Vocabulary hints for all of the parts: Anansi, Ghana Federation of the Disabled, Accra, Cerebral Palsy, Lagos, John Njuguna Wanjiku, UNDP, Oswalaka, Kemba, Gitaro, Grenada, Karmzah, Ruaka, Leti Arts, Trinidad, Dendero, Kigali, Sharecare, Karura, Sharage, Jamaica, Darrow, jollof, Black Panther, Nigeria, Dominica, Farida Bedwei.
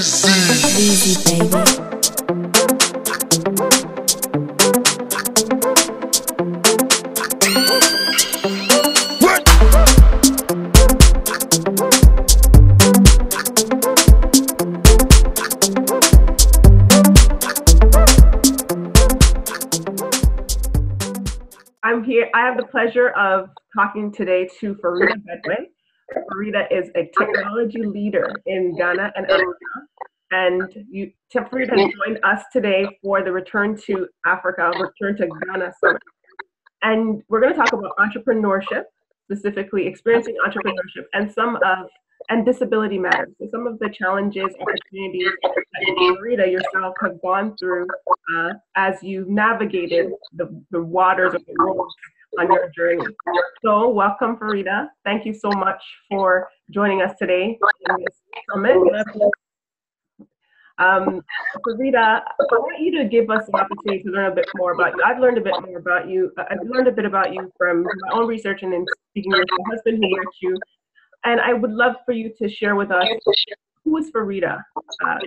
Easy, baby. I have the pleasure of talking today to Farida Bedwei. Farida is a technology leader in Ghana and Africa, and Farida has joined us today for the Return to Ghana Summit. And we're going to talk about entrepreneurship, specifically experiencing entrepreneurship and disability matters. So some of the challenges, opportunities that Farida yourself have gone through as you navigated the waters of the world on your journey. So welcome, Farida. Thank you so much for joining us today in this summit. Farida, I want you to give us an opportunity to learn a bit more about you. I've learned a bit about you from my own research and in speaking with my husband who worked you. And I would love for you to share with us, who is Farida?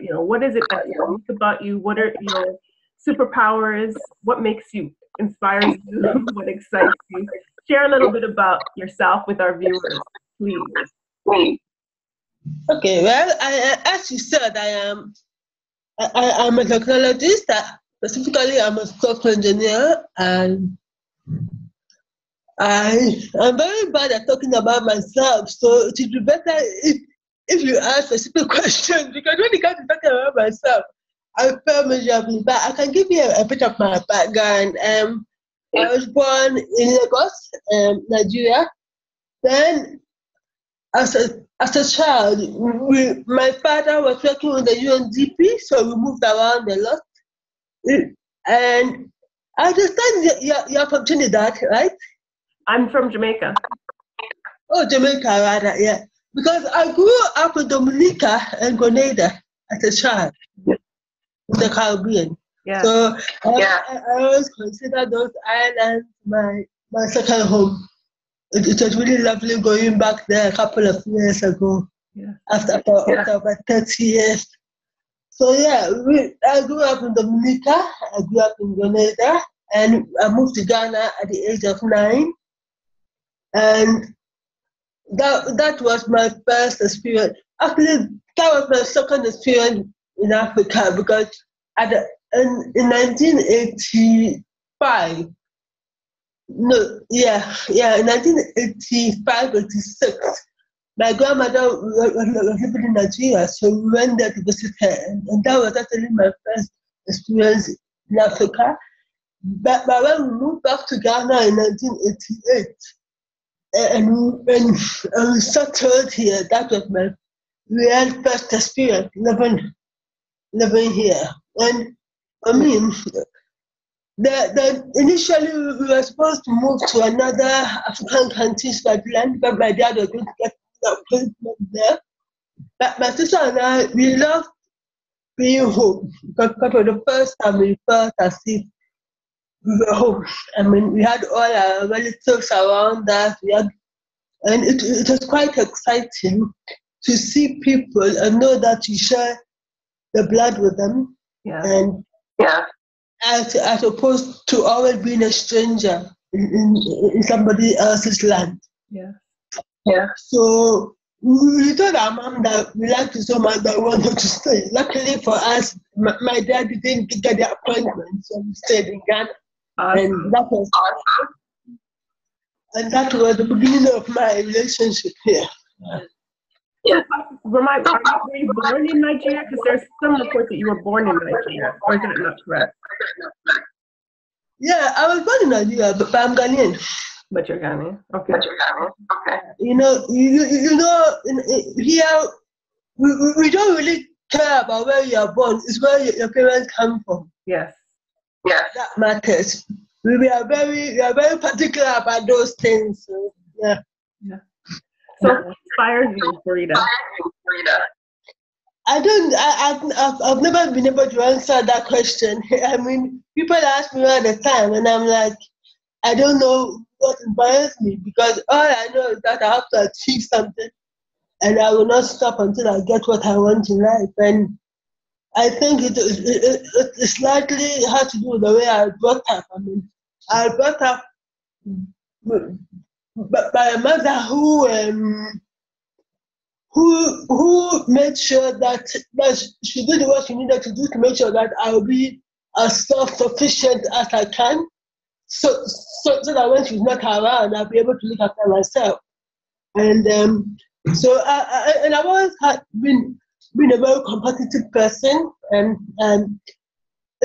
What is it that you like about you? What are your superpowers? What makes you, inspires you? What excites you? Share a little bit about yourself with our viewers, please. Okay, well, as you said, I'm a technologist. Specifically, I'm a software engineer, and I'm very bad at talking about myself, so it would be better if you ask a simple question, because when it comes to talking about myself, I fail miserably. But I can give you a bit of my background. I was born in Lagos, Nigeria. Then, as a child, my father was working with the UNDP, so we moved around a lot. And I understand you're from Trinidad, right? I'm from Jamaica. Oh, Jamaica, rather, yeah. Because I grew up in Dominica and Grenada as a child, in the Caribbean. Yeah. So I always consider those islands my second home. It was really lovely going back there a couple of years ago, after about 30 years. So yeah, I grew up in Dominica, I grew up in Grenada, and I moved to Ghana at the age of 9. And that was my first experience. Actually, that was my second experience in Africa, because in 1985, in 1985, 86, my grandmother was living in Nigeria, so we went there to visit her, and that was actually my first experience in Africa. But when we moved back to Ghana in 1988, and we settled here. That was my real first experience living here. And I mean, initially we were supposed to move to another African country, Scotland, but my dad was going to get that appointment there. But my sister and I, we loved being home, because for the first time we felt as if we were home. I mean, we had all our relatives around us, and it was quite exciting to see people and know that you share the blood with them. Yeah. And as opposed to always being a stranger in somebody else's land. Yeah. Yeah. So we told our mom that we liked it so much that we wanted to stay. Luckily for us, my dad didn't get the appointment, so we stayed in Ghana. And that was awesome. And that was the beginning of my relationship here. Yeah. Were you born in Nigeria? Because there's some reports that you were born in Nigeria, or is that not correct? Yeah, I was born in Nigeria, but I'm Ghanaian. But you're Ghanaian, okay. Here we don't really care about where you are born. It's where your parents come from. Yes. Yeah, that matters. We are very particular about those things. So, yeah. So what inspires you, Farida? I've never been able to answer that question. I mean, people ask me all the time, and I'm like, I don't know what inspires me, because all I know is that I have to achieve something, and I will not stop until I get what I want in life. And I think it slightly has to do with the way I was brought up. I mean, I was brought up by a mother who made sure that she did what she needed to do to make sure that I would be as self-sufficient as I can, so that when she's not around, I'll be able to look after myself. And so I've always been a very competitive person, and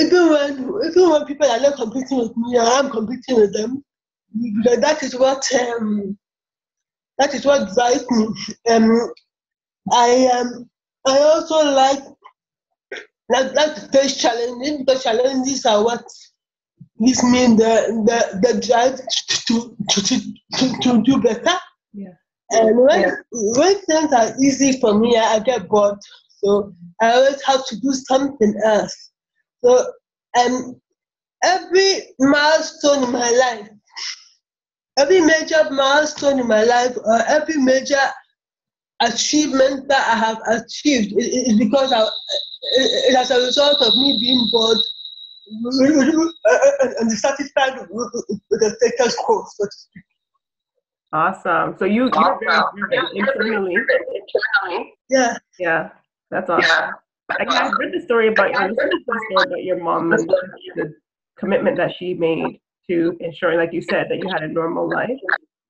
even when people are not competing with me, I'm competing with them, because that is what drives me. I also like to face challenges, because challenges are what gives me the drive to do better. Yeah. And when things are easy for me, I get bored. So I always have to do something else. So every milestone in my life, every major milestone in my life, or every major achievement that I have achieved, is because it as a result of me being bored and dissatisfied with the status quo, so to speak. Awesome. So you're very driven internally. Yeah. Yeah. That's awesome. Yeah. I read the story about your mom and the commitment that she made to ensuring, like you said, that you had a normal life.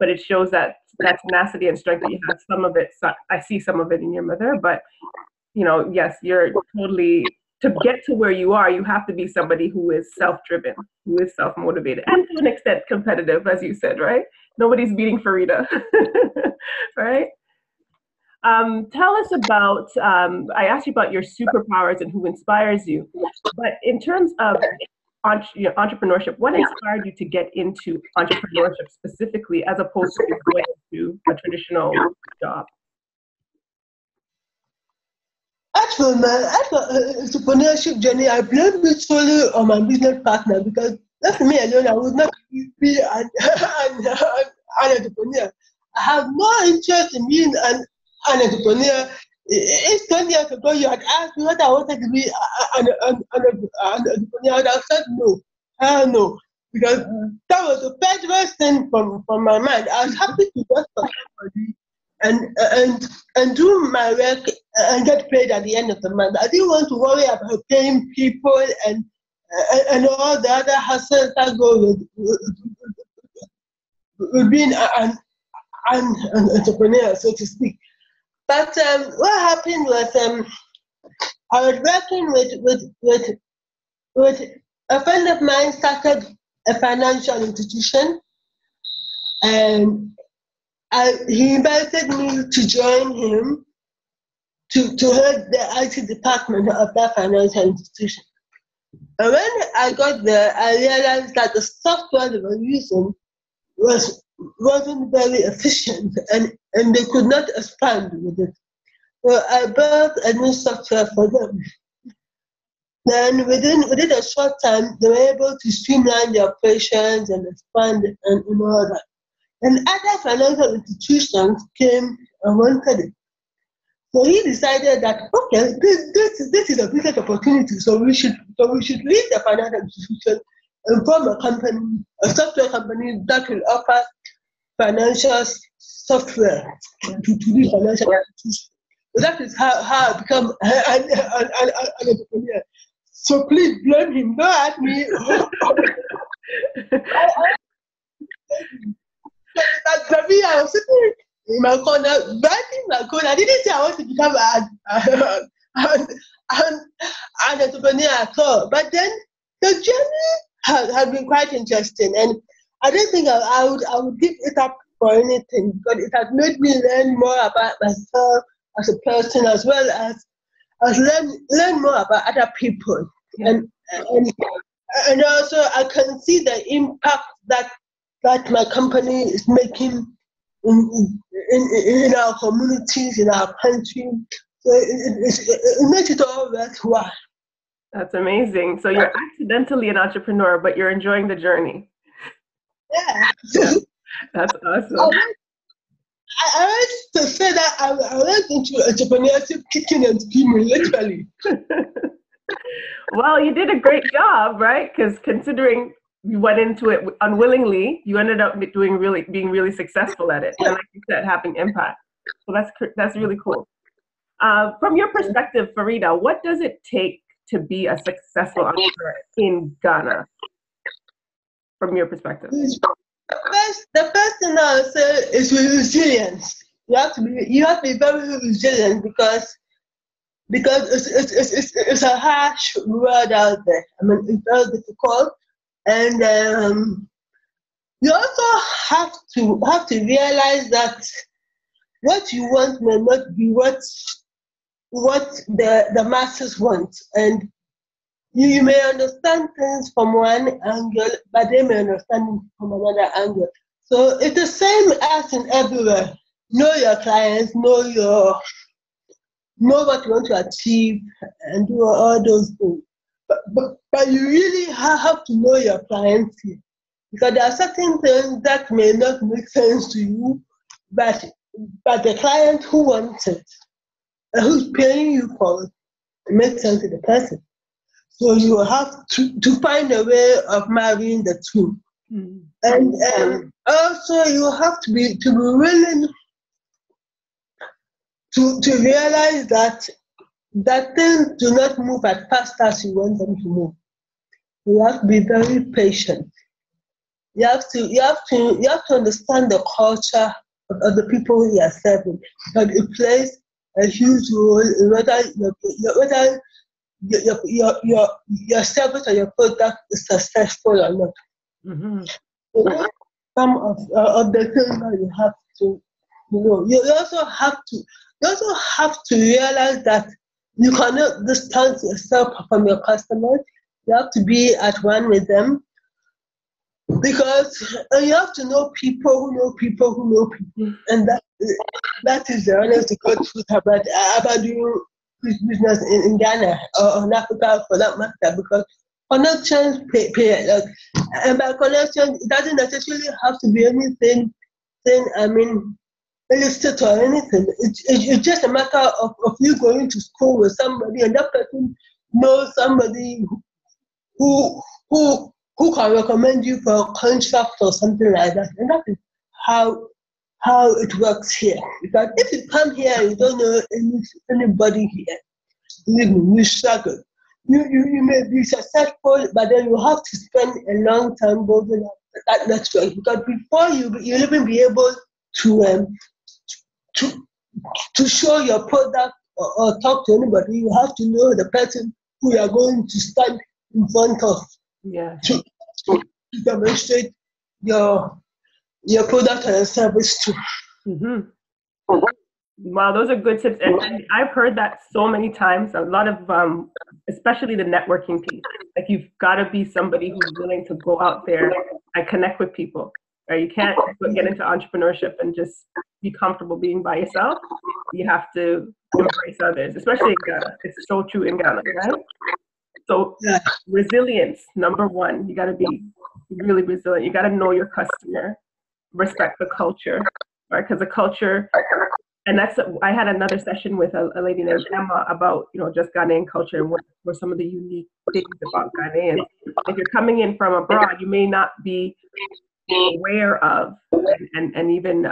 But it shows that tenacity and strength that you have. Some of it, I see some of it in your mother. But, you know, yes, you're totally, to get to where you are, you have to be somebody who is self-driven, who is self-motivated, and to an extent competitive, as you said, right? Nobody's beating Farida, right? Tell us about, I asked you about your superpowers and who inspires you, but in terms of entrepreneurship, what inspired you to get into entrepreneurship specifically, as opposed to going to a traditional job? Actually, my entrepreneurship journey, I blame it solely on my business partner, because not me alone, I would not be an entrepreneur. I have no interest in being an entrepreneur. It's 20 years ago, you had asked me what I wanted to be an entrepreneur, and I said no. I don't know. Because that was the first thing from my mind. I was happy to work for somebody and do my work and get paid at the end of the month. I didn't want to worry about paying people and all the other hassles that go with being an entrepreneur, so to speak. But what happened was, I was working with a friend of mine, started a financial institution, and he invited me to join him to head the IT department of that financial institution. And when I got there, I realized that the software they were using wasn't very efficient, and they could not expand with it. So I built a new software for them. Then within a short time, they were able to streamline their operations and expand and all that. And other financial institutions came and wanted it. So he decided that, okay, this is a business opportunity, so we should leave the financial institution and form a company, a software company that will offer financial software to these financial institutions. So that is how I become an entrepreneur. So please blame him, not at me. For me, I was sitting in my corner, writing my code. I didn't say I want to become an entrepreneur at all. But then the journey had been quite interesting, and I don't think I would give it up for anything, because it has made me learn more about myself as a person, as well as learn more about other people, and also I can see the impact that my company is making in our communities, in our country. So it makes it all worthwhile. That's amazing. So you're accidentally an entrepreneur, but you're enjoying the journey. Yeah. That's awesome. I like to say that I went into entrepreneurship kicking and screaming, literally. Well, you did a great job, right? Because considering you went into it unwillingly, you ended up being really successful at it, and like you said, having impact. So that's really cool. From your perspective, Farida, what does it take to be a successful entrepreneur in Ghana? From your perspective, the first thing I would say is resilience. You have to be very resilient because it's a harsh world out there. I mean, it's very difficult, and you also have to realize that what you want may not be what the masses want, and you may understand things from one angle, but they may understand it from another angle. So it's the same as in everywhere. Know your clients, know what you want to achieve, and do all those things. But you really have to know your clients here, because there are certain things that may not make sense to you, but the client who wants it, who's paying you for it, it makes sense to the person. So you have to find a way of marrying the two. Mm. And also you have to be willing to realize that things do not move as fast as you want them to move. You have to be very patient. You have to understand the culture of the people you are serving. But it plays a huge role in whether your service or your product is successful or not. Mm-hmm. So some of the things that you have to know. You also have to realize that you cannot distance yourself from your customers. You have to be at one with them, because you have to know people who know people who know people, and that is the honest truth about you. Business in Ghana or in Africa for that matter, because connections pay and by connection it doesn't necessarily have to be anything I mean illicit or anything. It's just a matter of you going to school with somebody, and that person knows somebody who can recommend you for a contract or something like that. And that is how it works here. Because if you come here and you don't know anybody here, you struggle. You may be successful, but then you have to spend a long time building up that network. Because before you'll even be able to show your product or talk to anybody, you have to know the person who you are going to stand in front of. Yeah. To demonstrate your product and service too. Mm-hmm. Wow, those are good tips. And I've heard that so many times. A lot of, especially the networking piece. Like, you've got to be somebody who's willing to go out there and connect with people. Right? You can't get into entrepreneurship and just be comfortable being by yourself. You have to embrace others, especially in Ghana. It's so true in Ghana, right? So resilience, number one. You got to be really resilient. You got to know your customer. Respect the culture, right? Because the culture, and that's, I had another session with a lady named Emma about, just Ghanaian culture and what were some of the unique things about Ghanaians. If you're coming in from abroad, you may not be aware of, and even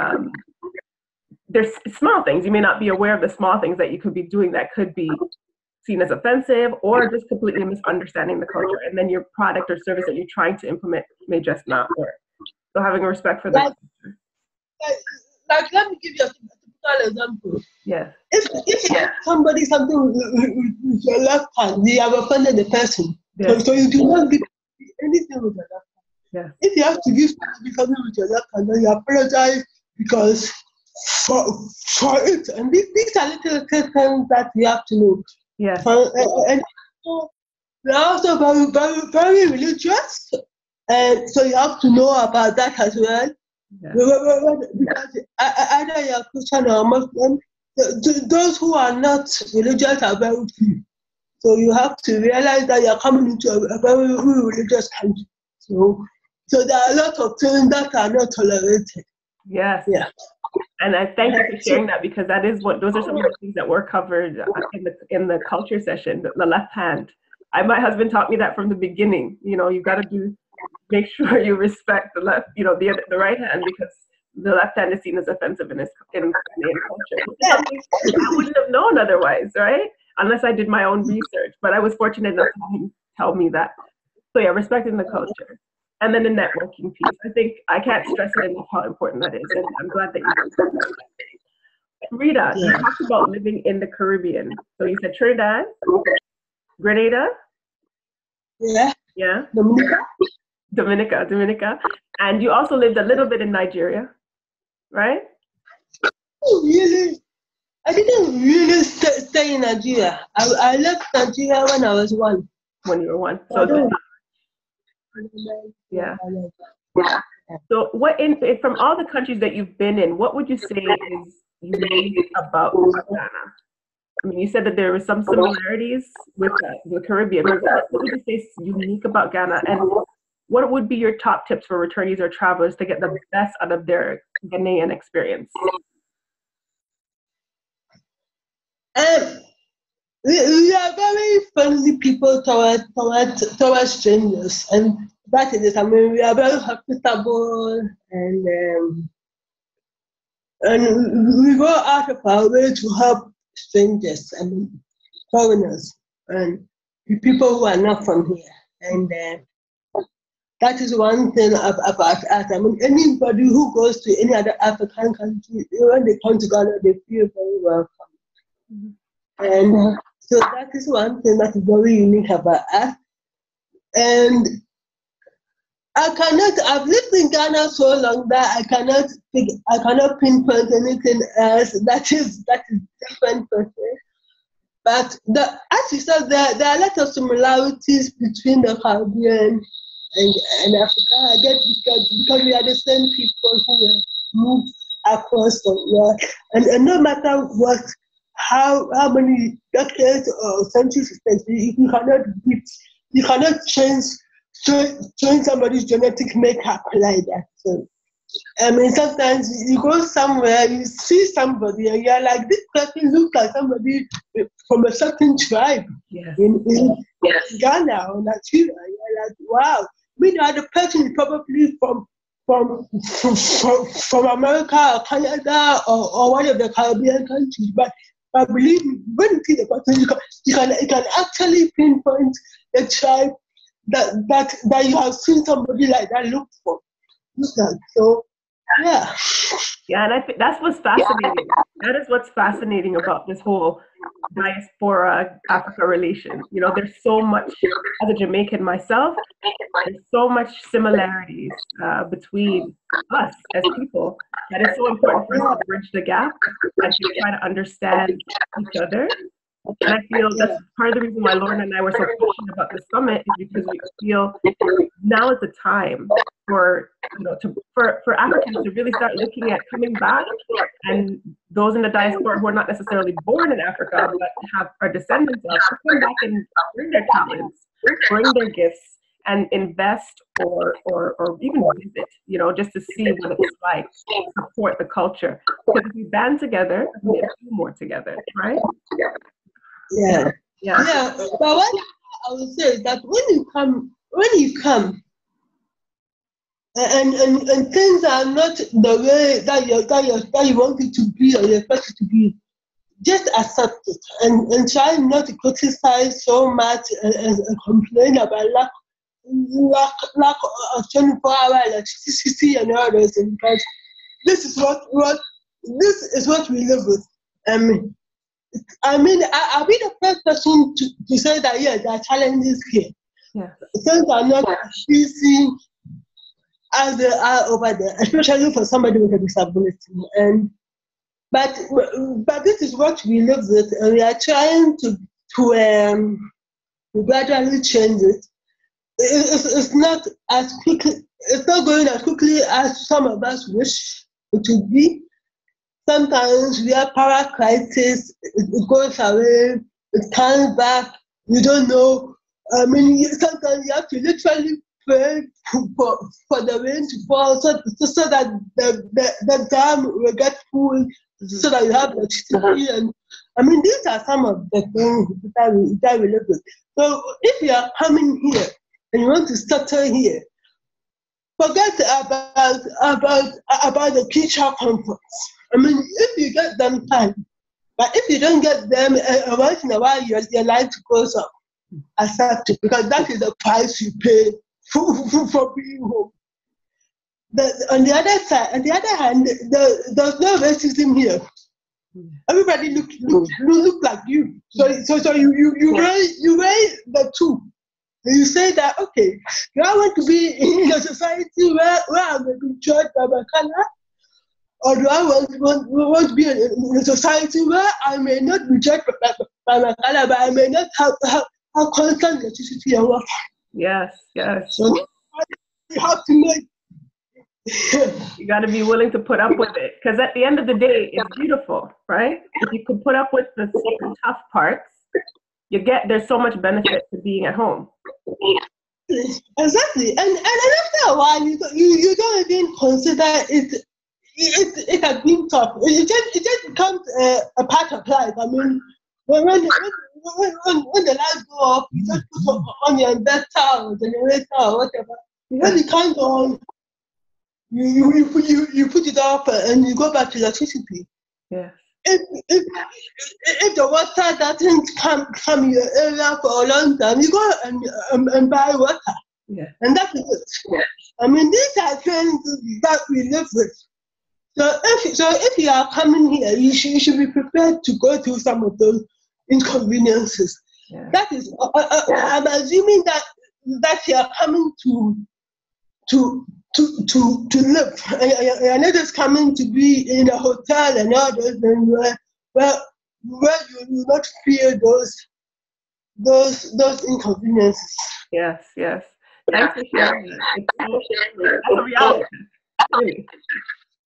there's small things. You may not be aware of the small things that you could be doing that could be seen as offensive, or just completely misunderstanding the culture. And then your product or service that you're trying to implement may just not work. So having respect for that. Like, let me give you a typical example. Yeah. If you give somebody something with your left hand, you have offended the person. Yeah. So you do not give anything with your left hand. Yeah. If you have to give something with your left hand, then you apologize because for it. And these are little things that you have to know. Yeah. And they are also very, very, very religious. And so you have to know about that as well. Yeah. Because either you are Christian or Muslim, those who are not religious are very few. So you have to realize that you are coming into a very religious country. So there are a lot of things that are not tolerated. Yes. Yeah. And I thank you for sharing that, because those are some of the things that were covered in the culture session, the left hand. My husband taught me that from the beginning. You know, you got to make sure you respect the left, you know, the right hand, because the left hand is seen as offensive in Ghanaian culture. I wouldn't have known otherwise, right? Unless I did my own research. But I was fortunate enough to tell me that. So yeah, respecting the culture. And then the networking piece. I think I can't stress it enough how important that is. And I'm glad that you said that. Rita, you talked about living in the Caribbean. So you said Trinidad, Grenada, Dominica, and you also lived a little bit in Nigeria, right? I didn't really stay in Nigeria. I left Nigeria when I was one. When you were one. So yeah. So what from all the countries that you've been in, what would you say is unique about Ghana? I mean, you said that there were some similarities with the Caribbean. What would you say is unique about Ghana, and what would be your top tips for returnees or travelers to get the best out of their Ghanaian experience? We are very friendly people toward strangers, and that is it. I mean, we are very hospitable, and we go out of our way to help strangers and foreigners and people who are not from here. And that is one thing about us. I mean, anybody who goes to any other African country, when they come to Ghana, they feel very welcome. And so that is one thing that is very unique about us. And I've lived in Ghana so long that I cannot pinpoint anything else that is different per se. But as you said, there are a lot of similarities between the Caribbean and Africa. I guess because we are the same people who moved across the world, and no matter what. How many decades or centuries you cannot change somebody's genetic makeup like that. So, I mean, sometimes you go somewhere, you see somebody, and you're like, this person looks like somebody from a certain tribe in Ghana or Nigeria. You're like, wow. Meanwhile, the person is probably from America or Canada or one of the Caribbean countries, but. I believe when you see the person, you can actually pinpoint the tribe that you have seen somebody like that look like. So, yeah, and I think that's what's fascinating. That is what's fascinating about this whole diaspora Africa relation. You know, there's so much. As a Jamaican myself, there's so much similarities between us as people that it's so important for us to bridge the gap and to try to understand each other. And I feel that's part of the reason why Lauren and I were so passionate about this summit, is because we feel now is the time for Africans to really start looking at coming back, and those in the diaspora who are not necessarily born in Africa but are descendants of, to come back and bring their talents, bring their gifts, and invest or even visit, you know, just to see what it's like, support the culture. Because if we band together, we can do more together, right? Yeah. But what I would say is that when you come, and things are not the way that you want it to be or you expect it to be, just accept it and try not to criticize so much and complain about lack of 24-hour electricity and all those things, because this is what we live with. I mean, I'll be the first person to say that, yeah, there are challenges here. Yeah. Things are not as easy as they are over there, especially for somebody with a disability. But this is what we live with, and we are trying to gradually change it. It's not going as quickly as some of us wish it would be. Sometimes we have power crisis, it goes away, it comes back, you don't know. I mean, sometimes you have to literally pray for the rain to fall so that the dam will get full, so that you have electricity and I mean, these are some of the things that we look at. So if you are coming here and you want to settle here, forget about the creature comforts. I mean, if you get them, fine. But if you don't get them, once in a while, your life goes up. Accept it, because that is the price you pay for being home. On the other hand, there's no racism here. Everybody look like you. So you weigh the two. You say that, okay, do I want to be in a society where I'm going to be judged by my color? Or do I want to be in a society where I may not be judged by my color, but I may not have constant electricity and water? Yes, yes. So you have to make. You got to be willing to put up with it, because at the end of the day, it's beautiful, right? If you can put up with the tough parts, there's so much benefit to being at home. Exactly, and after a while, you don't even consider it has been tough. It just becomes a part of life. I mean, when the lights go off, you just put on your inverter or generator or whatever. When it can't go on, you put it up and you go back to electricity. Yeah. If the water doesn't come your area for a long time, you go and buy water. Yeah. And that is it. Yeah. I mean, these are things that we live with. So if you are coming here, you should be prepared to go through some of those inconveniences. Yeah. That is, I'm assuming that you are coming to live. I know it's coming to be in a hotel and all those things where you do not feel those inconveniences. Yes, yes. Thanks for sharing that. That's a reality.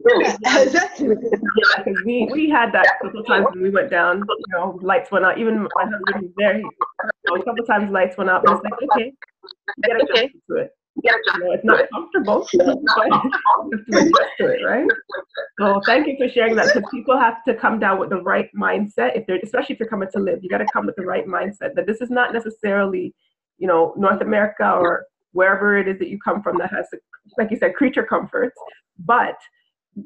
Really. Yeah, exactly. Yeah, we had that a couple times when we went down, you know, lights went out. Even my husband was there, a couple times lights went out, but it's like, okay, get adjusted to it. Yeah, no, it's not comfortable, but you have to adjust to it, right? So thank you for sharing that. So people have to come down with the right mindset, especially if you're coming to live. You got to come with the right mindset that this is not necessarily, you know, North America or wherever it is that you come from that has, like you said, creature comforts. But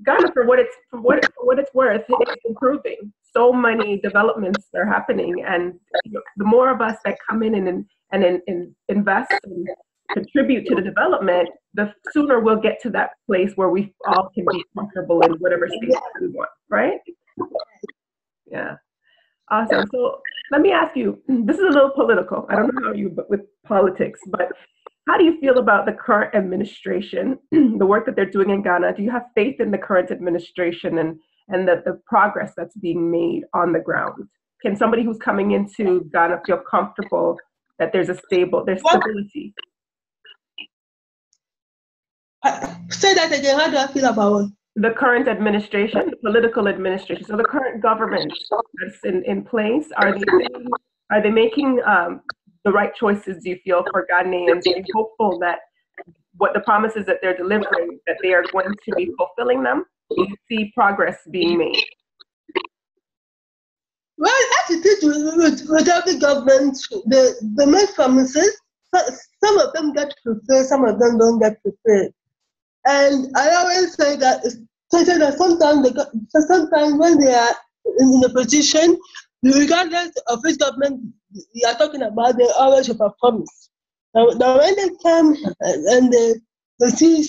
Ghana, for what it's worth, it's improving. So many developments are happening, and you know, the more of us that come in and invest and contribute to the development, the sooner we'll get to that place where we all can be comfortable in whatever state we want, right? Yeah. Awesome. So let me ask you, this is a little political. I don't know how you, but with politics, but how do you feel about the current administration, the work that they're doing in Ghana? Do you have faith in the current administration and the progress that's being made on the ground? Can somebody who's coming into Ghana feel comfortable that there's stability? Say that again. How do I feel about it? The current administration, the political administration, so the current government that's in place, are they making the right choices, do you feel, for Ghanaians? Are you hopeful that what the promises that they're delivering, that they are going to be fulfilling them? Do you see progress being made? Well, as it is with every government, the most promises, some of them get fulfilled, some of them don't get fulfilled. And I always say that sometimes when they are in the position, regardless of which government you are talking about, they always have a promise. Now when they come and they see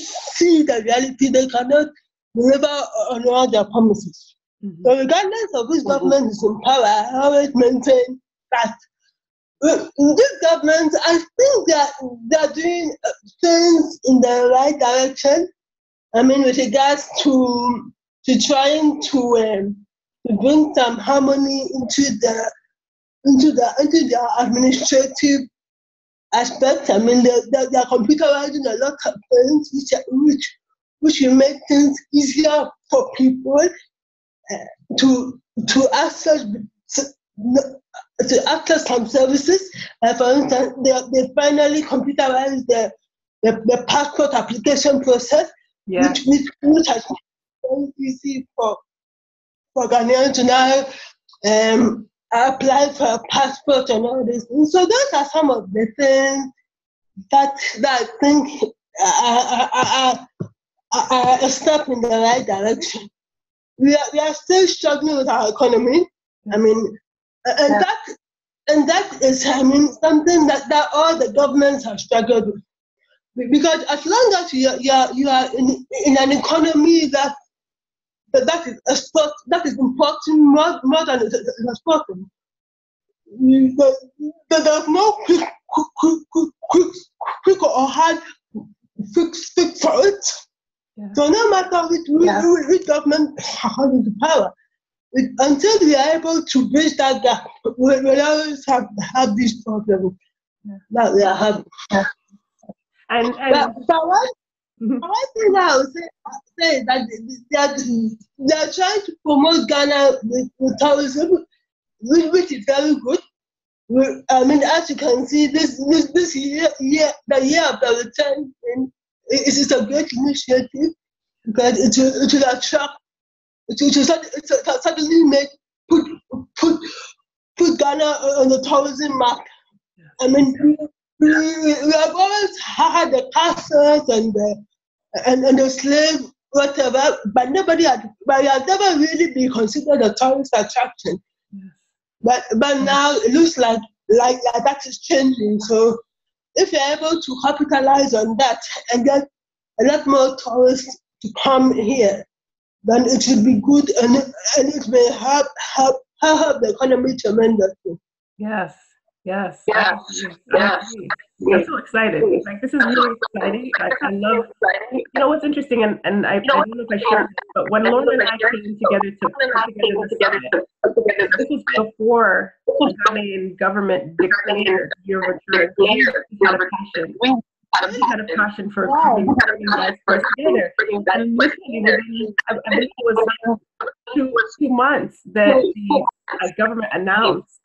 the reality, they cannot deliver on all their promises. Mm-hmm. So regardless of which government is in power, I always maintain that this government, I think that they're doing things in the right direction. I mean, with regards to trying to bring some harmony into the administrative aspect. I mean, they're computerizing a lot of things, which will make things easier for people to access some services. For instance, they finally computerized the passport application process, yeah, which has been very easy for Ghanaians to now apply for a passport and all this. And so those are some of the things that I think are a step in the right direction. We are still struggling with our economy. I mean, and that is, I mean, something that all the governments have struggled with. Because as long as you are in an economy that is important more than it is exporting, there's no quick or hard fix for it. Yeah. So no matter which government holds the power, until we are able to bridge that gap, we will always have these problems that we are having. Yeah. But one thing I would say is that they are trying to promote Ghana with tourism, which is very good. I mean, as you can see, this year, the year of the return, it is a great initiative because it will certainly put Ghana on the tourism map. I mean, we have always had the castles and the slave, whatever, but it has never really been considered a tourist attraction. Yes. But now it looks like that is changing. So if you're able to capitalize on that and get a lot more tourists to come here, then it should be good and it may help the economy tremendously. Yes. Yes. Yeah. Yeah. I'm so excited. Like, this is really exciting. I love, you know, what's interesting, and I don't know if I shared this, but when Lauren and I came together to put together this was before the Ghanaian government declared your return. We had a passion for theater. And I believe it was like two months that the government announced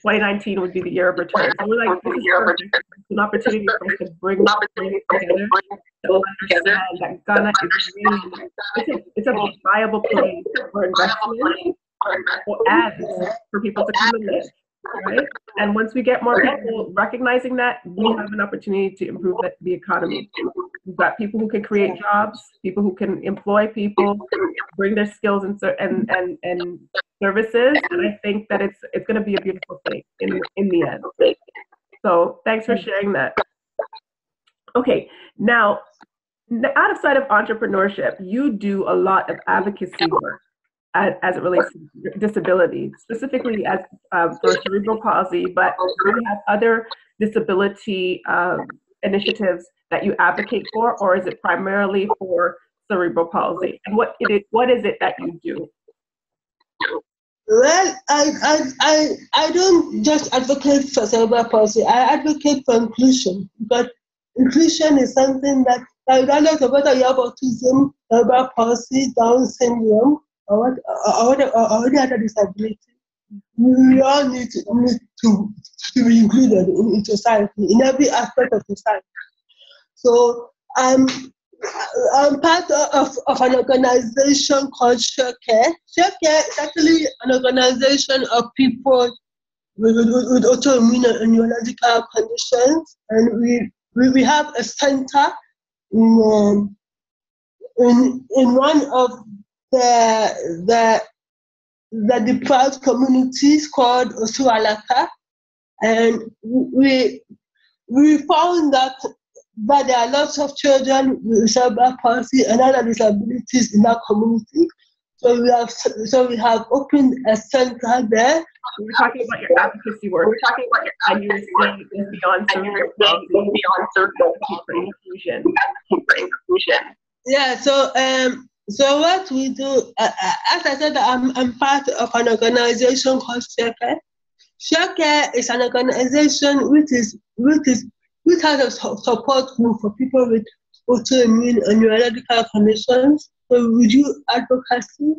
2019 would be the year of return. So we're like, this is an opportunity for us to bring together to understand that Ghana is really, it's a viable place for investment, for ads, for people to come and live, right? And once we get more people recognizing that, we have an opportunity to improve the economy. We've got people who can create jobs, people who can employ people, bring their skills and services, and I think that it's going to be a beautiful thing in the end. So thanks for sharing that. Okay, now outside of entrepreneurship, you do a lot of advocacy work as it relates to disability, specifically as for cerebral palsy, but do you have other disability initiatives that you advocate for, or is it primarily for cerebral palsy? And what is it that you do? Well, I don't just advocate for cerebral palsy. I advocate for inclusion, but inclusion is something that, regardless of whether you have autism, cerebral palsy, Down syndrome, or any other disability, we all need to be included in society, in every aspect of society. So I'm part of an organization called Sharecare. Sharecare is actually an organization of people with autoimmune and neurological conditions, and we have a center in one of the deprived communities called Oswalaka, and we found that. But there are lots of children with cerebral palsy and other disabilities in our community. So we have opened a center there. We're talking about your advocacy work. We're talking about your advocacy work beyond cerebral palsy for inclusion. Yeah. So what we do, as I said, I'm part of an organization called Sharecare. Sharecare is an organization which has a support group for people with autoimmune and neurological conditions. So we do advocacy.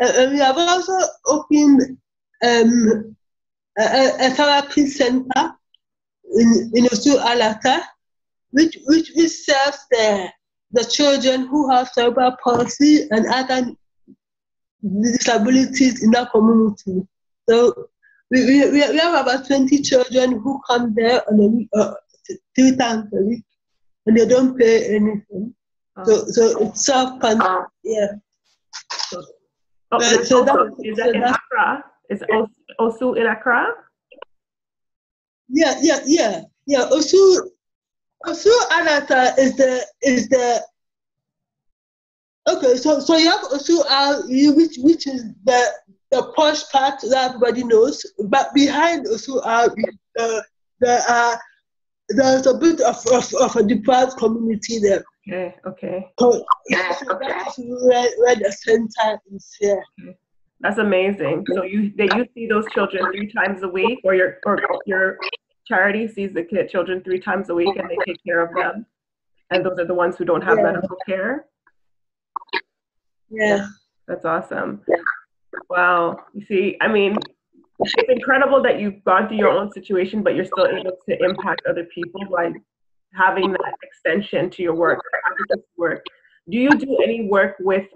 And we have also opened a therapy center in Oswalaka, which serves the children who have cerebral palsy and other disabilities in that community. So we have about 20 children who come there on a week, 3 times a week, and they don't pay anything. So it's self-funded. So, is that in Accra? Is also in Accra? Yeah. Osu Anata is the okay. So you have Osu Al, which is the posh part that everybody knows. But behind Osu Al, there's a bit of a deprived community there. Okay. So that's where the center is here. Okay. That's amazing. So you see those children 3 times a week, or your charity sees the children 3 times a week, and they take care of them. And those are the ones who don't have medical care. Yeah. That's awesome. Yeah. Wow. You see, I mean, it's incredible that you've gone through your own situation, but you're still able to impact other people by having that extension to your work. Do you do any work with,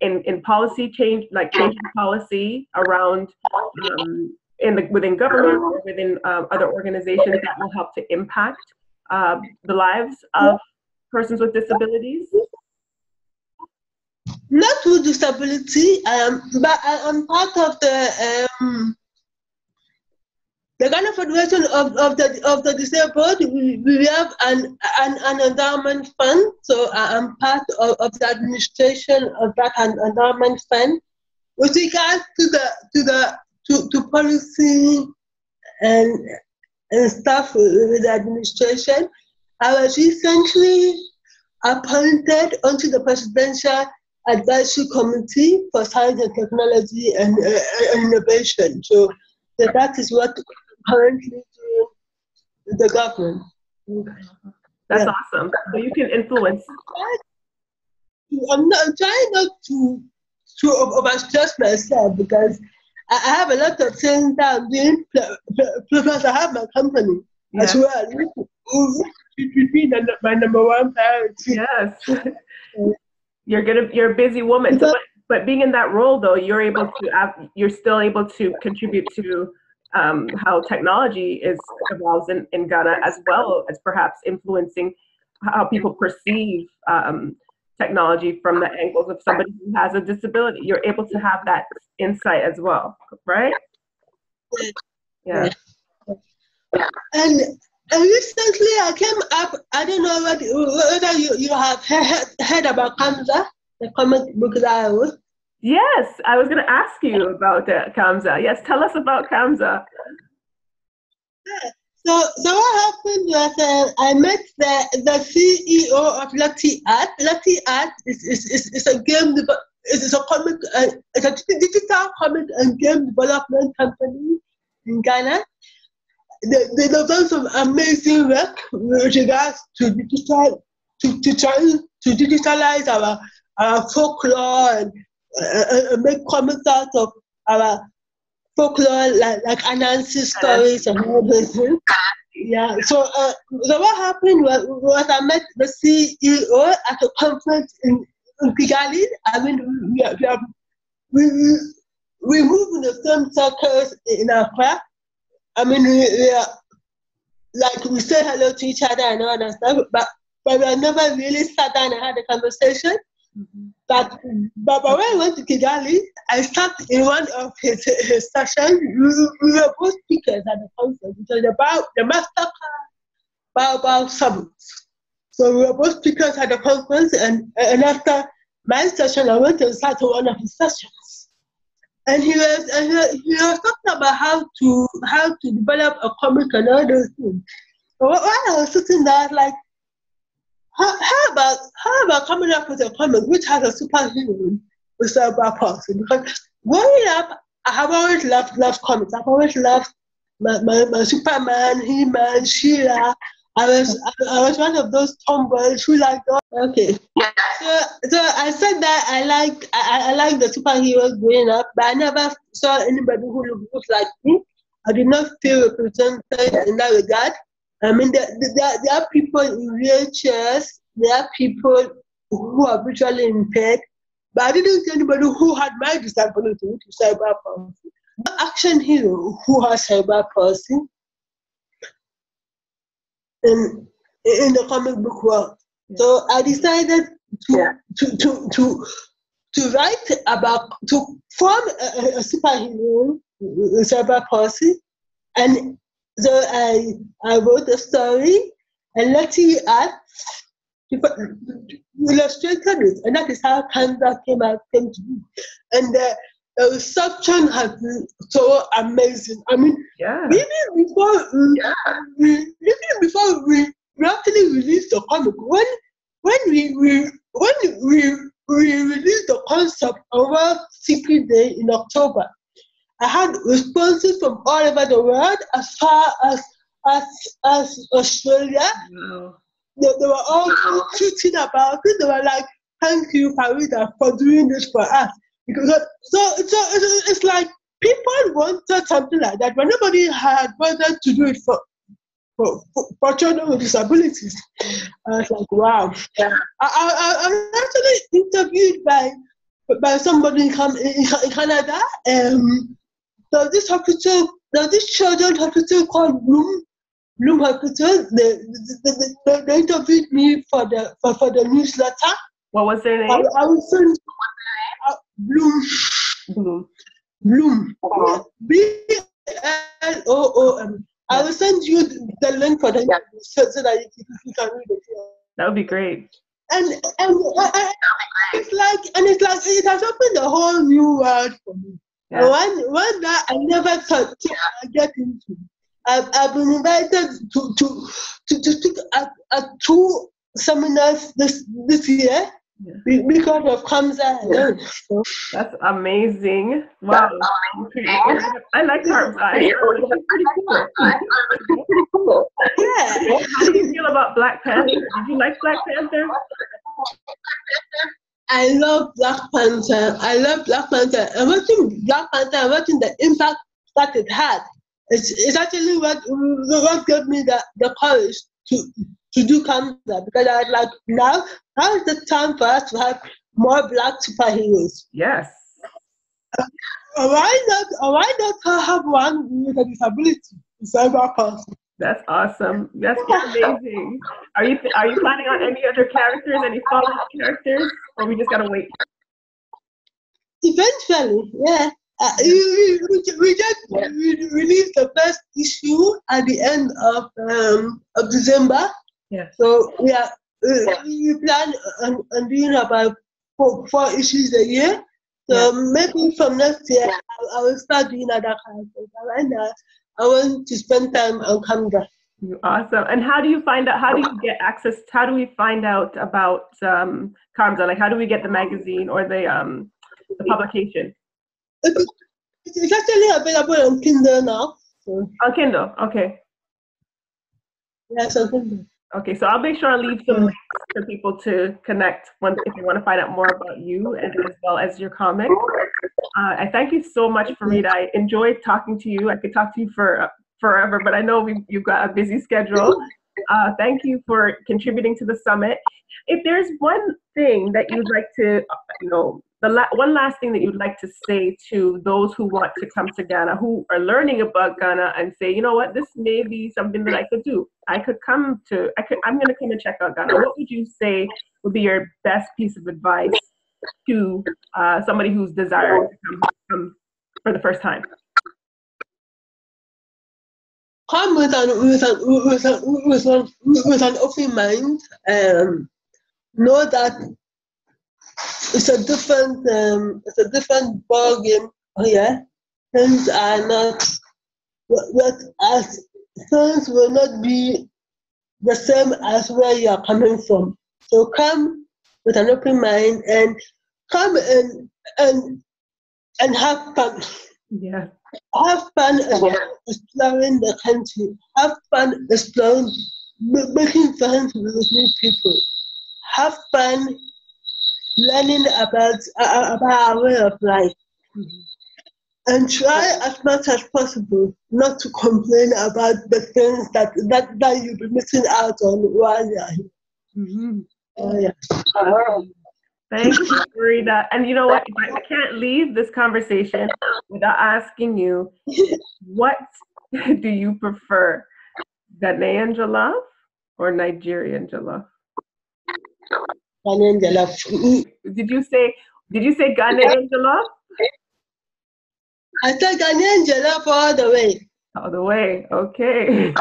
in policy change, like changing policy around within government or within other organizations that will help to impact the lives of persons with disabilities? Not with disability, but I am part of the Ghana Federation of the Disabled. We have an endowment fund, so I'm part of the administration of that endowment fund. With regards to policy and stuff with the administration, I was recently appointed onto the Presidential Advisory Committee for Science and Technology and Innovation. So that is what currently the government. That's awesome. So you can influence. I'm trying not to overstress myself, because I have a lot of things that I'm doing, plus I have my company as well. My number one priority. Yes. You're a busy woman, but being in that role though, you're still able to contribute to how technology evolves in Ghana, as well as perhaps influencing how people perceive technology from the angles of somebody who has a disability. You're able to have that insight as well, right? Yeah. And recently I came up, I don't know whether you have heard about Karmzah, the comic book that I wrote. Yes, I was going to ask you about Karmzah. Yes, tell us about Karmzah. Yeah. So what happened was I met the CEO of Leti Arts. Leti Arts is a game, it's a digital comic and game development company in Ghana. They have done some amazing work with regards to digitalize our folklore and make comics out of our folklore, like Anansi stories and all those things. Yeah. So what happened was I met the CEO at a conference in Kigali. I mean, we move in the same circles in Accra. I mean, we are, like, we say hello to each other and all that stuff, but we have never really sat down and had a conversation. Mm-hmm. But when I went to Kigali, I sat in one of his sessions. We were both speakers at the conference. It was about the Master Baobab Summit. So we were both speakers at the conference, and after my session, I went and sat in one of his sessions. And he was talking about how to develop a comic and all those things. But while I was sitting there, I was like, how about coming up with a comic which has a superhero with cerebral palsy? Because growing up, I have always loved comics. I've always loved my Superman, He-Man, She-Ra. I was one of those tomboys who liked all. Okay. So I said that I liked the superheroes growing up, but I never saw anybody who looked like me. I did not feel represented in that regard. I mean, there are people in wheelchairs, there are people who are visually impaired, But I didn't see anybody who had my disability, which is cerebral palsy. The action hero who has cerebral palsy in the comic book world. So I decided to write about, to form a superhero in cerebral palsy. And so I wrote a story, and Leti Arts illustrated it, and that is how Karmzah came to be. And the reception has been so amazing. I mean, even before we actually released the comic, when we released the concept of World CP Day in October, I had responses from all over the world, as far as Australia. Wow. They were all tweeting about it. They were like, "Thank you, Farida, for doing this for us." Because it's like people wanted something like that, but nobody had wanted to do it for children with disabilities. I was like, "Wow!" Yeah. I was actually interviewed by somebody in Canada. There's this children's hospital called Bloom Hospital. They interviewed me for the newsletter. What was their name? I was saying Bloom. Oh. BLOOM. I will send you the link for the so that you can read it. Yeah. That would be great. And it's like it has opened a whole new world for me. Yeah. One that I never thought I get into. I've been invited to speak at two seminars this year because of Karmzah. Yeah. That's amazing. Wow. I like Karmzah. It's pretty cool. Yeah. How do you feel about Black Panther? Did you like Black Panther? I love Black Panther. I'm watching Black Panther. I'm watching the impact that it had. It's actually what gave me the courage to do Karmzah, because I was like, now is the time for us to have more Black superheroes. Yes. Why not have one with a disability? It's cerebral palsy. That's awesome. That's amazing. Are you planning on any other characters, any follow-up characters, or we just gotta wait? Eventually, yeah. We released the first issue at the end of December. Yeah. So we plan on doing about four issues a year. So maybe from next year I will start doing other characters. Right now, I want to spend time on Karmzah. Awesome. And how do we find out about Karmzah? Like, how do we get the magazine or the publication? It's actually available on Kindle now. So. On Kindle, okay. Yes, on Kindle. Okay, so I'll make sure I leave some links for people to connect if they want to find out more about you and as well as your comic. I thank you so much, Farida. I enjoyed talking to you. I could talk to you for forever, but I know you've got a busy schedule. Thank you for contributing to the summit. If there's one thing that you'd like to, one last thing that you'd like to say to those who want to come to Ghana, who are learning about Ghana and say, you know what, this may be something that I could do. I'm going to come and check out Ghana. What would you say would be your best piece of advice to somebody who's desiring to come for the first time? Come with an open mind. Know that it's a different ball game. Things are not things will not be the same as where you are coming from. So come with an open mind and come and have fun. Yeah. Have fun exploring the country. Have fun exploring, making friends with new people. Have fun learning about our way of life, and try as much as possible not to complain about the things that you'll be missing out on while you're here. Mm-hmm. Oh, yeah. Thank you, Farida. And you know what? I can't leave this conversation without asking you, what do you prefer, Ghanaian jollof or Nigerian jollof? Ghanaian jollof. Did you say Ghanaian jollof? I said Ghanaian jollof all the way. All the way. Okay.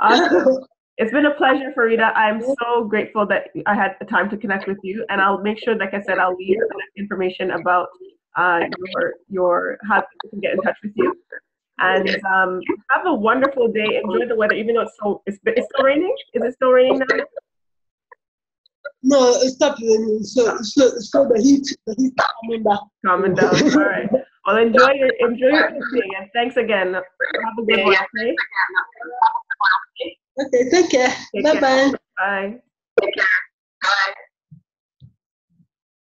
Awesome. It's been a pleasure, Farida. I'm so grateful that I had the time to connect with you, and I'll make sure, like I said, I'll leave information about your how people can get in touch with you. And have a wonderful day. Enjoy the weather, even though it's still raining. Is it still raining now? No, it's not raining. So the heat coming down. Coming down. All right. Well, enjoy your evening, and thanks again. Have a good one. Okay? Okay, take care. Bye-bye. Bye. Take care. Bye.